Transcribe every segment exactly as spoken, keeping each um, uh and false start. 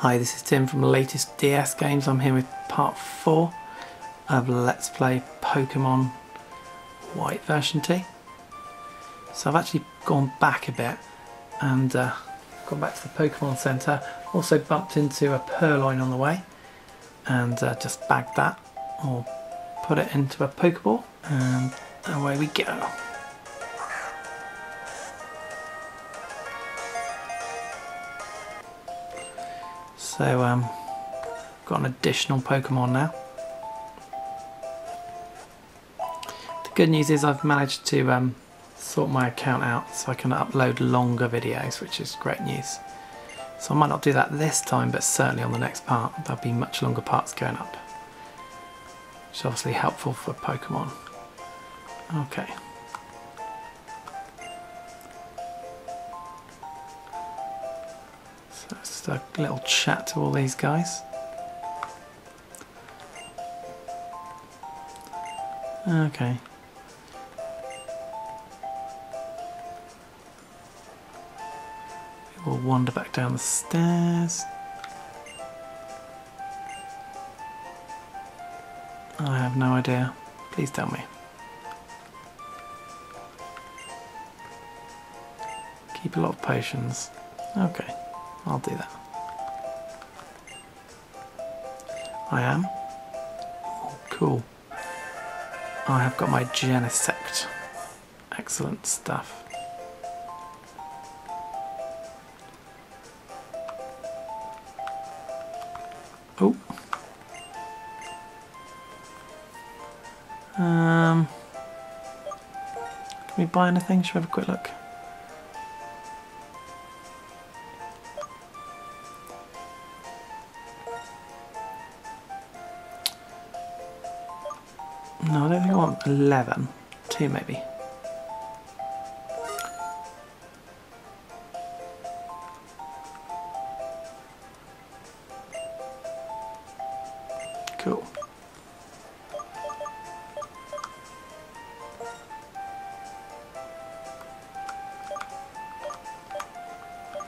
Hi, this is Tim from the latest D S games. I'm here with part four of Let's Play Pokemon White version two. So I've actually gone back a bit and uh, gone back to the Pokemon Center. Also bumped into a Purrloin on the way and uh, just bagged that or put it into a Pokeball and away we go. So um, got an additional Pokemon now. The good news is I've managed to um, sort my account out so I can upload longer videos, which is great news. So I might not do that this time, but certainly on the next part there'll be much longer parts going up, which is obviously helpful for Pokemon. Okay. Just a little chat to all these guys. Okay. We'll wander back down the stairs. I have no idea. Please tell me. Keep a lot of potions. Okay. I'll do that. I am. Oh, cool. I have got my Genesect. Excellent stuff. Oh. Um. Can we buy anything? Should we have a quick look? No, I don't think I want eleven. Two maybe. Cool.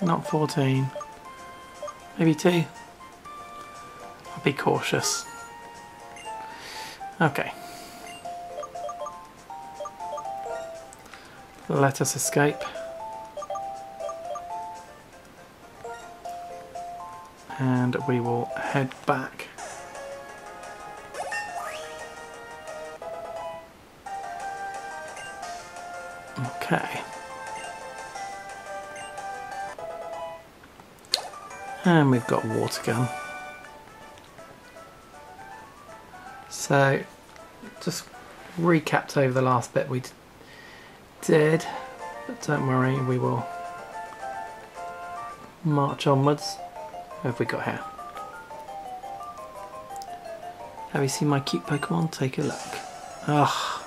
Not fourteen. Maybe two. I'll be cautious. Okay. Let us escape. And we will head back. Okay. And we've got water gun. So, just recapped over the last bit we did. Did, but don't worry, we will march onwards. Who have we got here? Have you seen my cute Pokemon? Take a look. Ugh,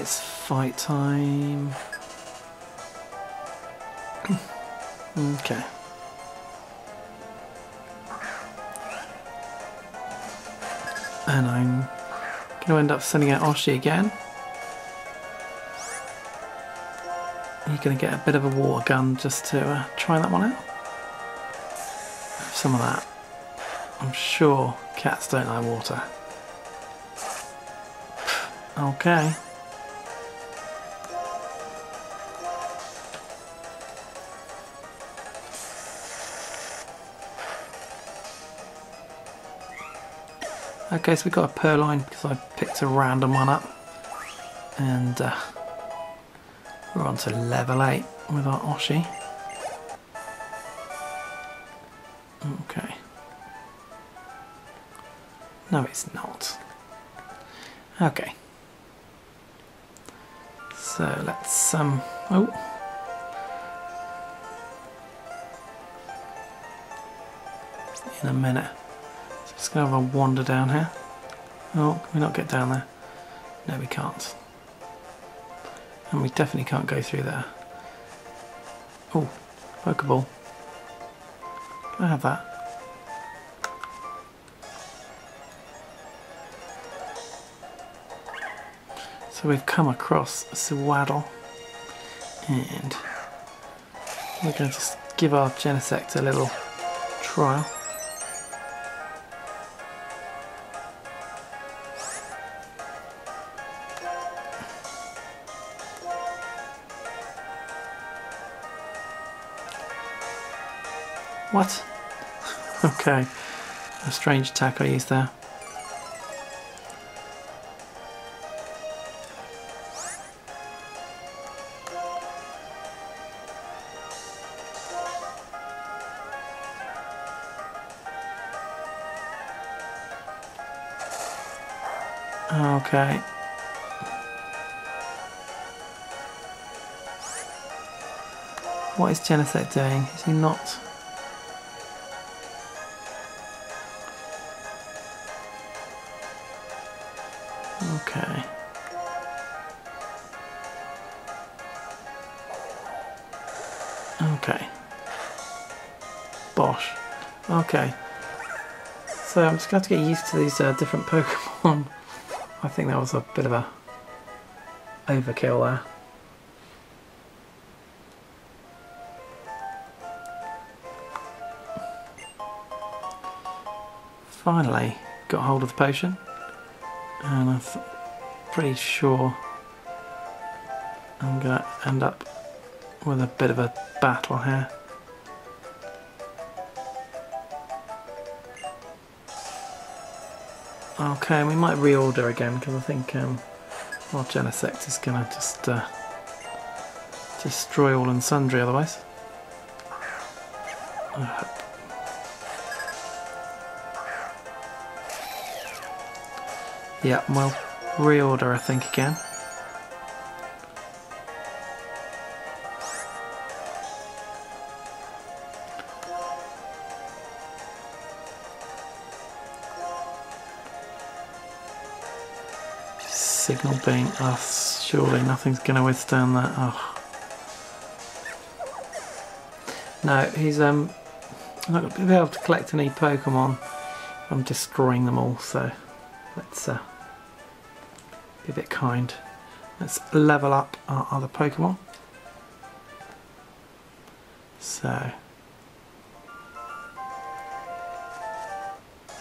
it's fight time. Okay. And I'm going to end up sending out Oshie again. You're going to get a bit of a water gun just to uh, try that one out. Have some of that. I'm sure cats don't like water. Okay. Okay, so we got a Purrloin because I picked a random one up. And... Uh, we're on to level eight with our Oshie. Okay. No, it's not. Okay. So let's um. Oh. In a minute. So just gonna have a wander down here. Oh, can we not get down there? No, we can't. And we definitely can't go through there. Oh, Pokeball. Can I have that? So we've come across Swaddle. And we're going to just give our Genesect a little trial. What? Okay, a strange attack I used there. Okay. What is Genesect doing? Is he not? Okay. Okay. Bosh. Okay. So I'm just going to have to get used to these uh, different Pokemon. I think that was a bit of a overkill there. Finally got hold of the potion, and I'm pretty sure I'm gonna end up with a bit of a battle here. Okay, we might reorder again because I think um, our Genesect is going to just uh, destroy all and sundry otherwise. I hope. Yeah, well, reorder I think again. Signal being us, surely nothing's going to withstand that. Oh. No, he's um, not going to be able to collect any Pokemon. I'm destroying them all, so let's uh, be a bit kind. Let's level up our other Pokemon. So.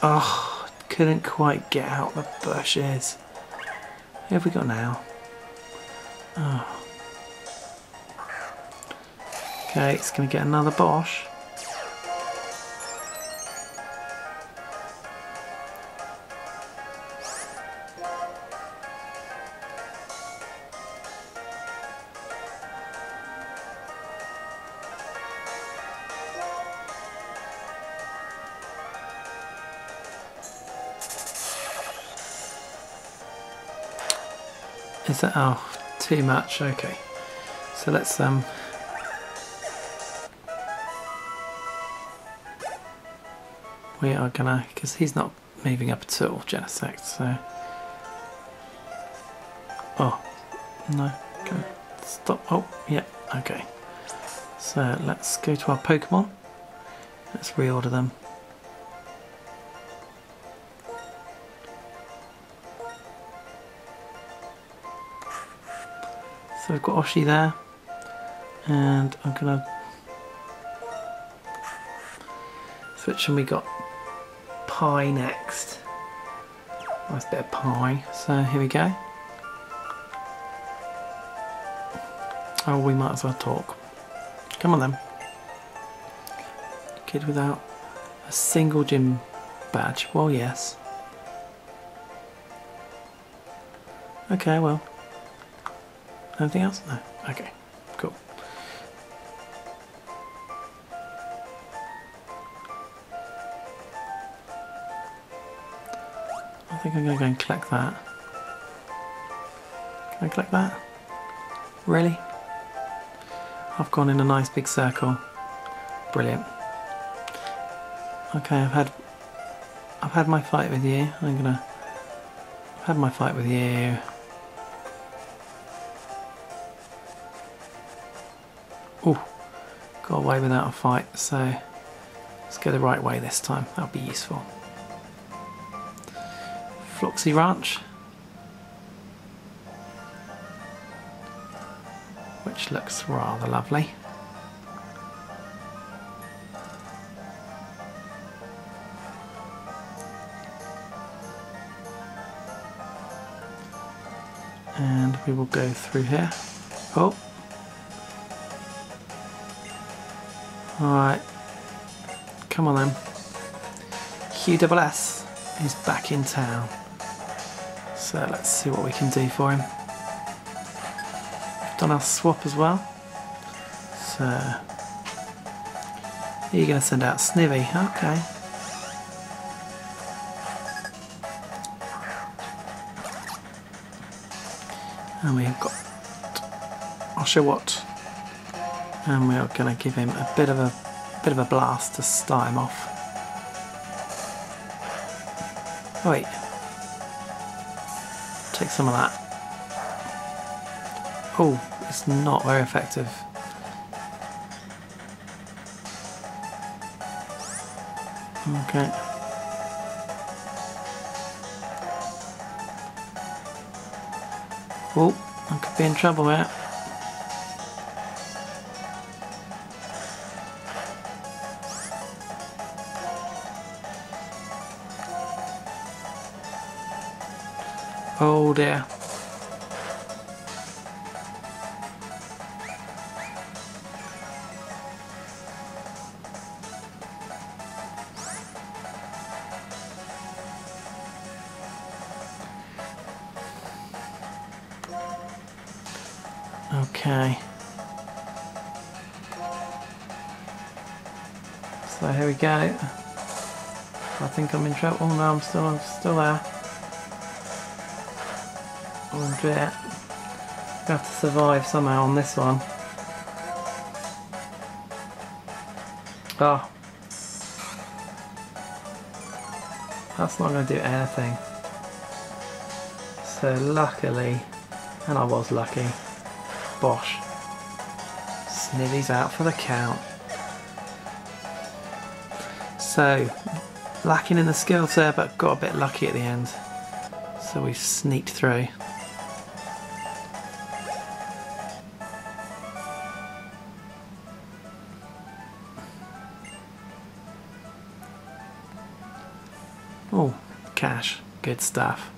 Oh, couldn't quite get out the bushes. Who have we got now? Oh. Okay, it's going to get another Bosh. Is that, oh, too much, okay. So let's um we are gonna, because he's not moving up at all, Genesect, so oh no, okay. Stop, oh yeah, okay. So let's go to our Pokemon. Let's reorder them. So we've got Oshie there, and I'm gonna switch, and we got pie next. Nice bit of pie. So here we go. Oh, we might as well talk. Come on then. Kid without a single gym badge. Well, yes. Okay, well. Anything else? No. Okay. Cool. I think I'm going to go and collect that. Can I collect that? Really? I've gone in a nice big circle. Brilliant. Okay, I've had I've had my fight with you. I'm going to I've had my fight with you. Oh, got away without a fight, so let's go the right way this time. That'll be useful. Floxy Ranch, which looks rather lovely. and we will go through here. Oh. Alright. Come on then. Q S S is back in town. So let's see what we can do for him. We've done our swap as well. So you're going to send out Snivy. Okay. And we've got Oshie Watt, and we are going to give him a bit of a bit of a blast to start him off. Oh wait, take some of that. Oh, it's not very effective. Okay. Oh, I could be in trouble here. Oh dear. Okay. So here we go. I think I'm in trouble. Oh no, I'm still I'm still there. Oh dear. I'm gonna have to survive somehow on this one. Oh. That's not gonna do anything. So luckily, and I was lucky. Bosh. Snivy's out for the count. So, lacking in the skills there, but got a bit lucky at the end. So we sneaked through. Oh, cash. Good stuff.